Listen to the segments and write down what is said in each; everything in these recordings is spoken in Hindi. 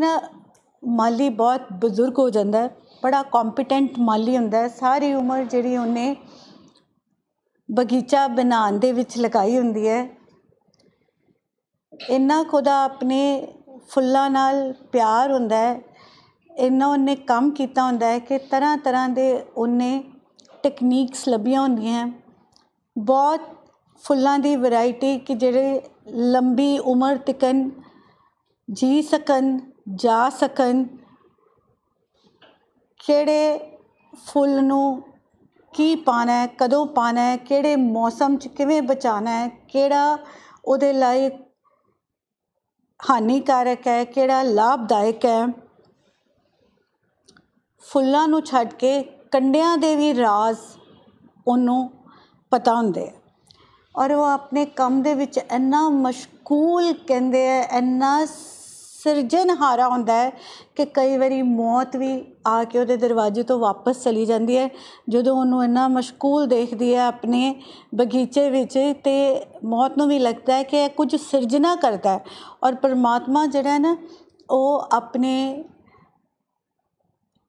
ना माली बहुत बजुर्ग हो जाता है, बड़ा कॉम्पिटेंट माली होता है। सारी उम्र जी उन्हें बगीचा बनाने दे विच लगाई होंदी है। इन्ना खुदा अपने फुल्लां नाल प्यार होंदा है, इन्ना उन्हें काम किया होंदा है कि तरह तरह के उन्हें टेक्नीक्स लभियां होंदियां हैं। बहुत फुल्लां दी वैरायटी कि जिहड़े लंबी उम्र तकन जी सकन, जा सकन, किहड़े फुल नूं की पाना है, कदों पाना है, किहड़े मौसम च किवें बचाना है, किहड़ा उहदे लिए हानिकारक है, किहड़ा लाभदायक है। फुल्लां नूं छड्ड के कंडियां दे भी राज उन्होंने पता होंदे और वो अपने काम दे विच इन्ना मशगूल कहंदे है, इन्ना ਸਿਰਜਣਹਾਰਾ ਹੁੰਦਾ ਹੈ कि कई बारी मौत भी आके ਉਹਦੇ दरवाजे तो वापस चली जाती है। ਜਦੋਂ ਉਹਨੂੰ ਇੰਨਾ ਮਸ਼ਗੂਲ देखती है अपने बगीचे ਵਿੱਚ ਤੇ मौत ਨੂੰ भी लगता है कि कुछ ਸਿਰਜਣਾ करता है। और परमात्मा ਜਿਹੜਾ ਨਾ ਉਹ अपने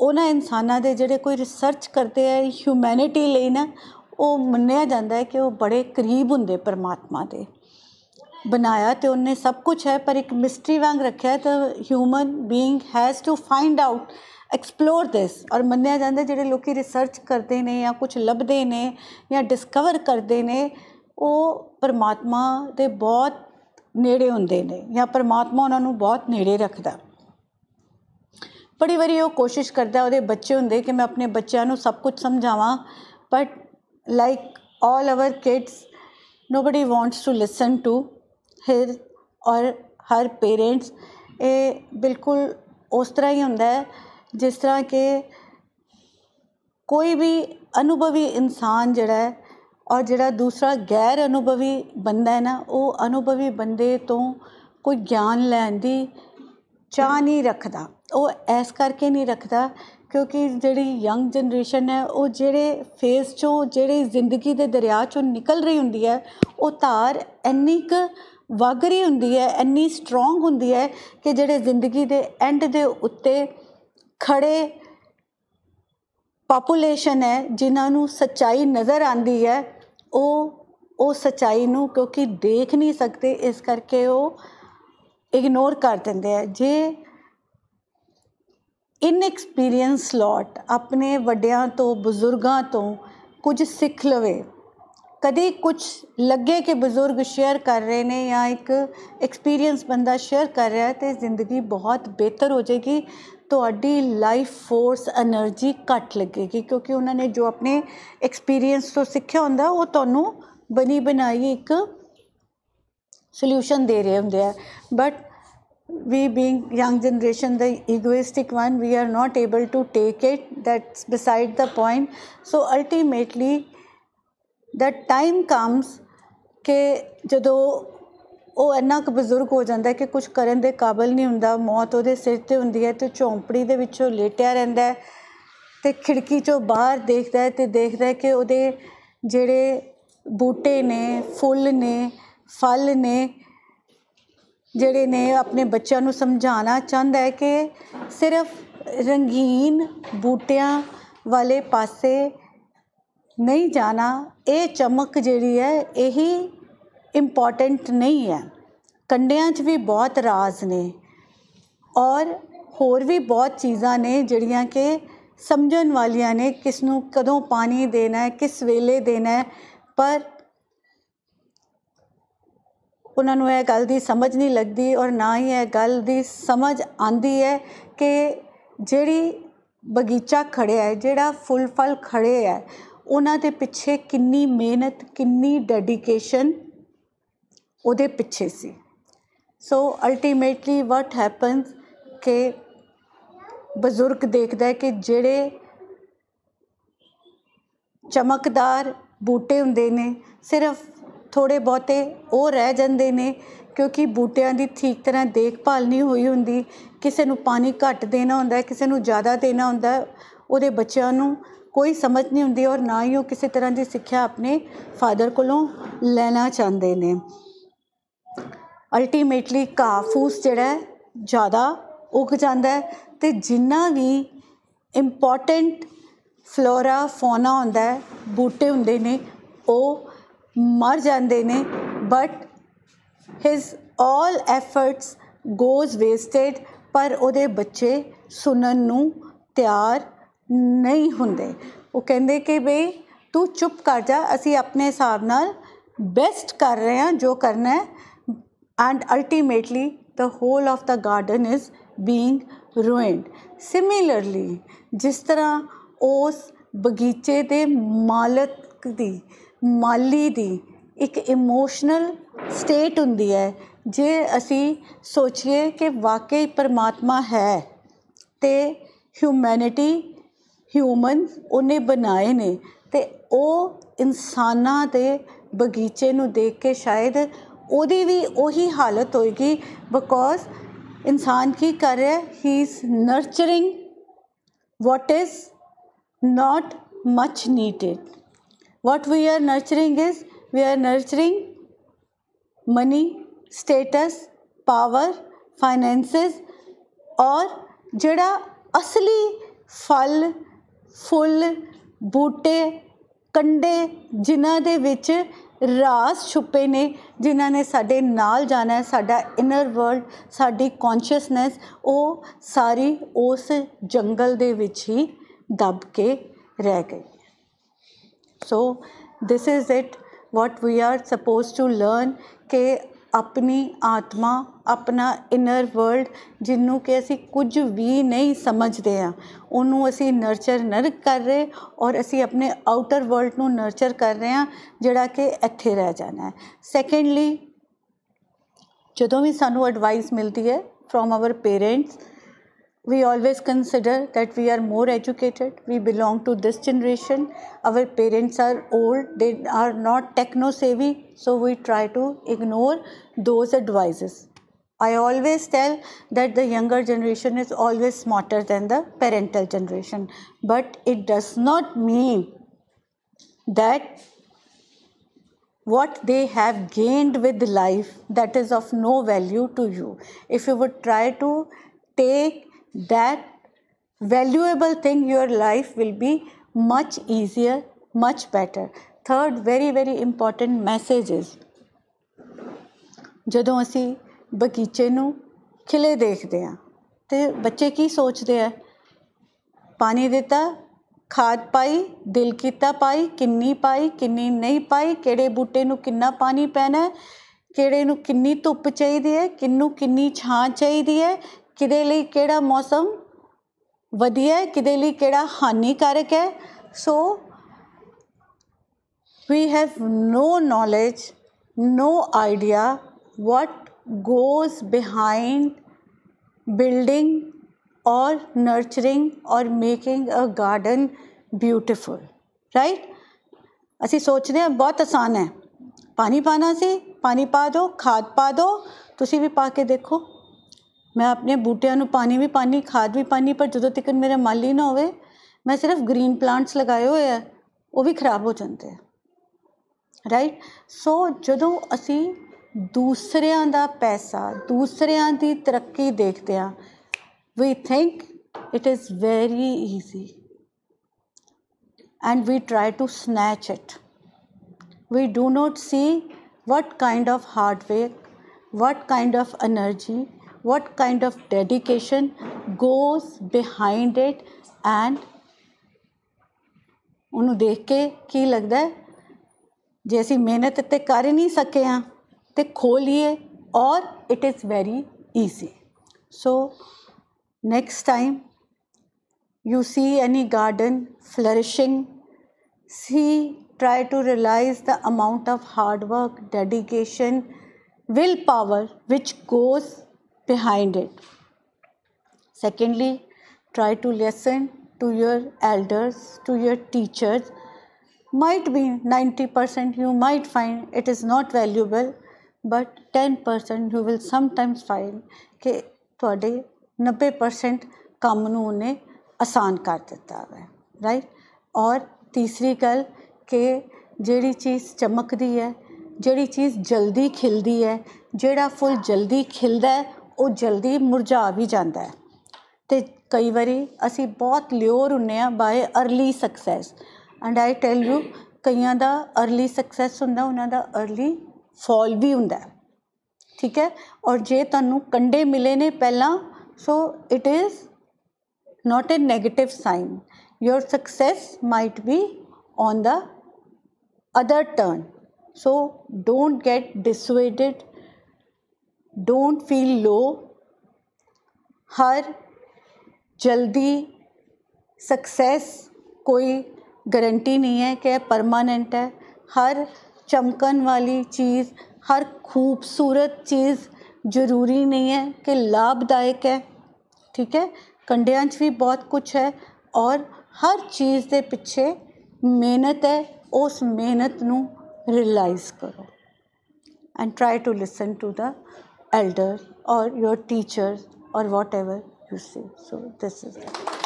ਉਹਨਾਂ ਇਨਸਾਨਾਂ ਦੇ ਜਿਹੜੇ ਕੋਈ ਰਿਸਰਚ ਕਰਦੇ ਹੈ ਹਿਊਮੈਨਿਟੀ ਲਈ ਨਾ ਉਹ ਮੰਨਿਆ ਜਾਂਦਾ ਹੈ ਕਿ ਉਹ ਬੜੇ ਕਰੀਬ ਹੁੰਦੇ परमात्मा ਦੇ। बनाया तो उन्हें सब कुछ है पर एक मिस्ट्री वांग रखा है। तो human being has to find out, explore this. और मन्निया जाता है जिहड़े लोग रिसर्च करते हैं या कुछ लभदे ने या डिस्कवर करते हैं वो परमात्मा दे बहुत नेड़े हुंदे ने या परमात्मा उन्होंने बहुत नेड़े रखता। बड़ी बारी वो कोशिश करता उहदे बच्चे हुंदे कि मैं अपने बच्चों को सब कुछ समझावां, but like all our kids nobody wants to listen to हर और हर पेरेंट्स। ये बिल्कुल उस तरह ही होता है जिस तरह के कोई भी अनुभवी इंसान जड़ा है और जड़ा दूसरा गैर अनुभवी बंदा है ना वो अनुभवी बंदे तो कोई ज्ञान लैन की चाह नहीं रखता। वो इस करके नहीं रखता क्योंकि जिहड़ी यंग जनरेशन है वो जिहड़े फेस चो जिहड़ी जिंदगी के दरिया चो निकल रही हुंदी है वो धार इन्नी क वग रही हुंदी है, इन्नी स्ट्रोंग हुंदी है कि जिहड़े जिंदगी के एंड दे उत्ते खड़े पापूलेशन है जिन्हां नूं सच्चाई नज़र आती है वो सच्चाई नूं क्योंकि देख नहीं सकते इस करके वो इग्नोर कर देंदे है। जे इनएक्सपीरियंस लॉट अपने वड्डियां तो बजुर्गों तो कुछ सीख लवे, कभी कुछ लगे कि बजुर्ग शेयर कर रहे हैं या एक एक्सपीरियंस बंदा शेयर कर रहा है तो जिंदगी बहुत बेहतर हो जाएगी। तो लाइफ फोर्स एनर्जी घट लगेगी क्योंकि उन्होंने जो अपने एक्सपीरियंस तो सीखा होंदा वो तू बनी बनाई एक सोल्यूशन दे रहे होंगे। But we being young generation, the egoistic one, we are not able to take it. That's beside the point. So ultimately the time comes के जदों वो इन्ना क बजुर्ग हो जाता है कि कुछ करन दे काबल नहीं हुंदा, मौत उहदे सिर ते हुंदी है। तो झोंपड़ी दे विचों लेटिया रहिंदा है ते खिड़की चों बाहर देखदा है ते देखदा है कि उहदे जिहड़े बूटे ने, फुल ने, फल ने जड़े ने अपने बच्चों को समझाना चाहता है कि सिर्फ रंगीन बूटियां वाले पासे नहीं जाना। ये चमक जड़ी है यही इम्पोर्टेंट नहीं है, कंडियां च भी बहुत राज ने और होर भी बहुत चीज़ा ने जड़ियां के समझन वालियां ने किसनू कदों पानी देना है, किस वेले देना है। पर उन्होंने यह गल की समझ नहीं लगती और ना ही यह गल की समझ आती है कि जिहड़ी बगीचा खड़े है, जिहड़ा फुल फल खड़े है, उन्होंने पिछे किन्नी मेहनत, किन्नी डेडिकेशन उहदे पिछे सी। सो अल्टीमेटली वट हैपन्स के बजुर्ग देखता है कि जिहड़े चमकदार बूटे हुंदे ने सिर्फ थोड़े बहुते वो रह जाते हैं क्योंकि बूटियां की ठीक तरह देखभाल नहीं हुई होंगी। किसी को पानी घट देना होंदा है, किसी को ज़्यादा देना होंदा है, उहदे बच्चों को कोई समझ नहीं होंदी और ना ही वो किसी तरह की सिक्ख्या अपने फादर कोलों लेना चाहते हैं। अल्टीमेटली घाह फूस जिहड़ा ज़्यादा उग जाता है तो जिन्ना भी इंपॉर्टेंट फ्लोरा फौना होंदा है बूटे होंदे ने वो मर जाते हैं but his all efforts goes wasted पर उहदे बच्चे सुनन नू तैयार नहीं हुंदे। वो कहंदे कि बे तू चुप कर जा असी अपने हिसाब नाल बेस्ट कर रहे हैं जो करना है and ultimately the whole of the garden is being ruined. Similarly जिस तरह उस बगीचे के मालक की माली की एक इमोशनल स्टेट हुंदी है जे असी सोचिए कि वाकई परमात्मा है तो ह्यूमैनिटी ह्यूमन उन्हें बनाए ने तो वो इंसाना दे बगीचे नू देख के शायद ओदी भी वही हालत होएगी बिकॉज इंसान की कर रहा है he is nurturing what is not much needed. What we are nurturing is we are nurturing money status power finances और जड़ा असली फल फुल बूटे कंडे जिन्हां दे विच राज छुपे ने जिन्हां ने साडे नाल जाना है साडा इनर वर्ल्ड साडी कॉन्शियसनैस ओ सारी उस जंगल दे विच ही दब के रह गई। So this is it what we are suppose to learn के अपनी आत्मा अपना इनर वर्ल्ड जिन्हों के असी कुछ भी नहीं समझते हैं उन्होंने असी नर्चर नहीं कर रहे और असी अपने आउटर वर्ल्ड को नर्चर कर रहे हैं जिहड़ा कि इत्थे रह जाना है। सैकेंडली जदों भी सानू एडवाइस मिलती है from our parents we always consider that we are more educated, we belong to this generation, our parents are old, they are not techno savvy, so we try to ignore those advices. I always tell that the younger generation is always smarter than the parental generation, but it does not mean that what they have gained with life that is of no value to you. If you would try to take that valuable thing, your life will be much easier, much better. Third very very important message is जदों असी बगीचे नू खिले देखते हैं तो बच्चे की सोचते हैं पानी दिता खाद पाई दिल कीता पाई किन्नी पाई किन्नी नहीं पाई केड़े बूटे नू किन्ना पानी पैना है केड़े नू किन्नी धुप चाहिए है किन्नू किन्नी छां चाहिए है किदे लई केड़ा मौसम वधिया है किदे लई केड़ा हानिकारक है। So we have no knowledge no idea what goes behind building और नर्चरिंग और making a garden beautiful right. असी सोचते हैं बहुत आसान है पानी पाना सी पानी पा दो खाद पा दो तुसीं भी पा के देखो मैं अपने बूटियां नू पानी भी पानी खाद भी पानी पर जदों तक मेरा माली ना होवे मैं सिर्फ ग्रीन प्लांट्स लगाए हुए हैं वो भी खराब हो जाते हैं राइट। सो जदों असी दूसरियां दा पैसा दूसरियां दी तरक्की देखते हैं we think it is very easy and we try to snatch it. We do not see what kind of hard work what kind of energy what kind of dedication goes behind it and उन्होंने देख के की लगता है जैसी मेहनत इतने कर ही नहीं सके हैं तो खोलिए और it is very easy. So next time you see any garden flourishing see try to realize the amount of hard work dedication willpower which goes behind it. Secondly, try to listen to your elders, to your teachers. Might be 90% you might find it is not valuable, but 10% you will sometimes find कि तुहाडे 90% काम नूं उहने आसान कर दिता है राइट। और तीसरी गल कि जिहड़ी चीज़ चमकदी है जिहड़ी चीज़ जल्दी खिलदी है जिहड़ा फुल जल्दी खिलदा है वो जल्दी मुरझा भी जाता है। तो कई बारी असी बहुत ल्योर होंने by early success and I tell you कईयां दा अर्ली सक्सैस हुंदा उन्हां दा अर्ली फॉल भी हुंदा है। ठीक है, और जे तुहानू कंडे मिले ने पहला so it is not a negative sign, your success might be on the other turn, so don't get dissuaded, don't feel low, हर जल्दी सक्सेस कोई गारंटी नहीं है कि परमानेंट है, हर चमकन वाली चीज़, हर खूबसूरत चीज़ ज़रूरी नहीं है कि लाभदायक है। ठीक है, कंडियां च भी बहुत कुछ है और हर चीज़ के पिछे मेहनत है, उस मेहनत नू रियलाइज़ करो and try to listen to the elder और योर टीचर और whatever you say. So this is